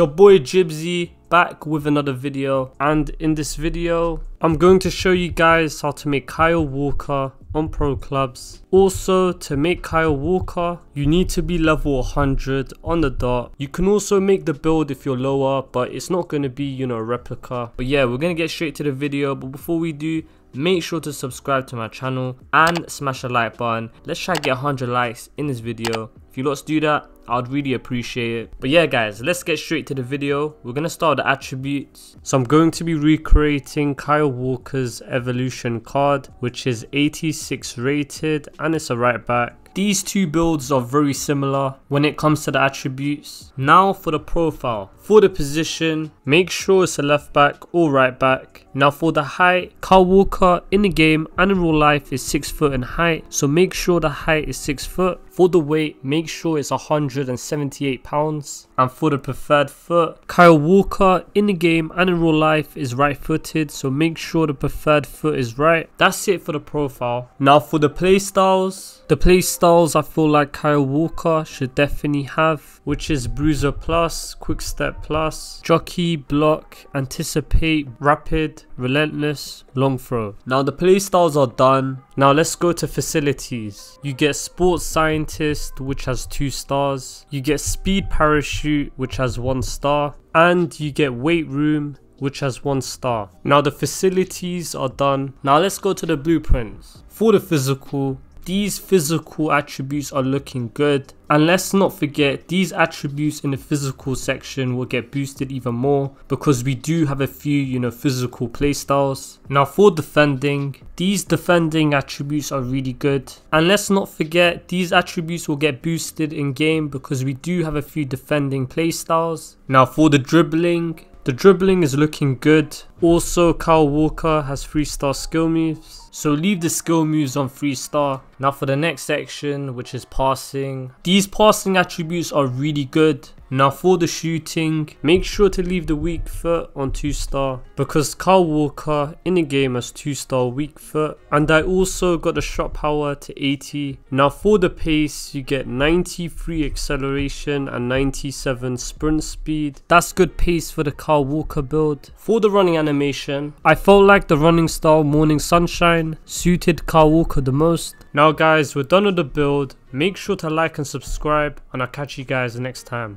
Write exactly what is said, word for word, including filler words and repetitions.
It's your boy Jibzy back with another video, and in this video I'm going to show you guys how to make Kyle Walker on Pro Clubs. Also, to make Kyle Walker you need to be level one hundred on the dot. You can also make the build if you're lower, but it's not going to be, you know, a replica. But yeah, we're going to get straight to the video, but before we do, make sure to subscribe to my channel and smash the like button. Let's try to get one hundred likes in this video. If you lot do that, I'd really appreciate it. But yeah guys, let's get straight to the video. We're going to start the attributes. So I'm going to be recreating Kyle Walker's evolution card, which is eighty-six rated and it's a right back. These two builds are very similar when it comes to the attributes. Now for the profile. For the position, make sure it's a left back or right back. Now for the height, Kyle Walker in the game and in real life is six foot in height, so make sure the height is six foot. For the weight, make sure it's one hundred seventy-eight pounds. And for the preferred foot, Kyle Walker in the game and in real life is right footed, so make sure the preferred foot is right. That's it for the profile. Now for the play styles. The play style I feel like Kyle Walker should definitely have, which is Bruiser Plus, Quick Step Plus, Jockey, Block, Anticipate, Rapid, Relentless, Long Throw. Now the playstyles are done. Now let's go to facilities. You get Sports Scientist, which has two stars. You get Speed Parachute, which has one star. And you get Weight Room, which has one star. Now the facilities are done. Now let's go to the blueprints. For the physical, these physical attributes are looking good, and let's not forget these attributes in the physical section will get boosted even more because we do have a few, you know, physical playstyles. Now for defending, these defending attributes are really good, and let's not forget these attributes will get boosted in game because we do have a few defending playstyles. Now for the dribbling, the dribbling is looking good. Also, Kyle Walker has three star skill moves, so leave the skill moves on three star. Now for the next section, which is passing. These passing attributes are really good. Now for the shooting, make sure to leave the weak foot on two star because Kyle Walker in the game has two star weak foot. And I also got the shot power to eighty. Now for the pace, you get ninety-three acceleration and ninety-seven sprint speed. That's good pace for the Kyle Walker build. For the running animation, I felt like the running style Morning Sunshine suited Kyle Walker the most. Now guys, we're done with the build. Make sure to like and subscribe, and I'll catch you guys next time.